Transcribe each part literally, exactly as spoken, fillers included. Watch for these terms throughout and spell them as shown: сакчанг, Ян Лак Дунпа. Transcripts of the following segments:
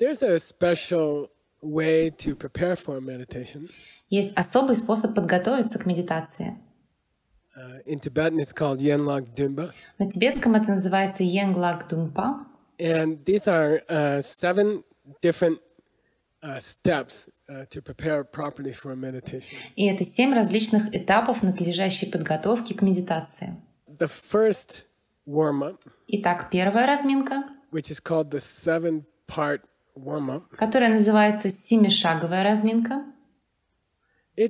Есть особый способ подготовиться к медитации. На тибетском это называется Ян Лак Дунпа. И это семь различных этапов надлежащей подготовки к медитации. Итак, первая разминка, которая называется семишаговая разминка. В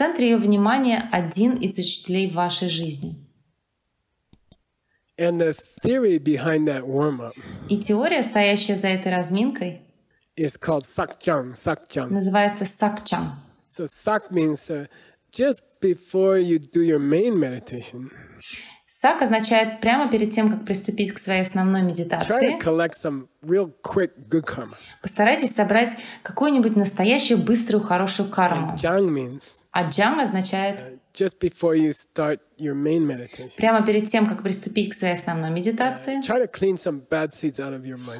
центре ее внимания один из учителей в вашей жизни. И теория, стоящая за этой разминкой, называется сакчанг. So сак means uh, just before you do your main meditation. Сак означает прямо перед тем, как приступить к своей основной медитации. Постарайтесь собрать какую-нибудь настоящую быструю хорошую карму. А джанг означает прямо перед тем, как приступить к своей основной медитации.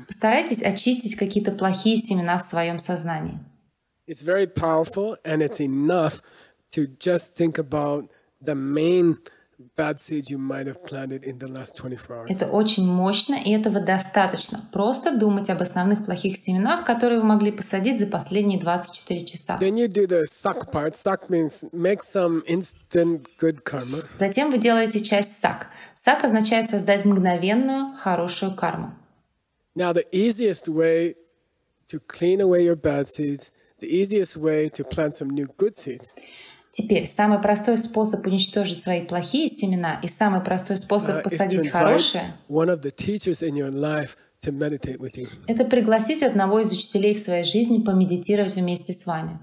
Постарайтесь очистить какие-то плохие семена в своем сознании. It's very powerful, and it's enough to just think about the main Это очень мощно, и этого достаточно. Просто думать об основных плохих семенах, которые вы могли посадить за последние двадцать четыре часа. Затем вы делаете часть сак. Сак означает создать мгновенную, хорошую карму. Now the easiest way to clean away your bad seeds, the easiest way to plant some new good seeds. Теперь, самый простой способ уничтожить свои плохие семена и самый простой способ посадить хорошие — это пригласить одного из учителей в своей жизни помедитировать вместе с вами.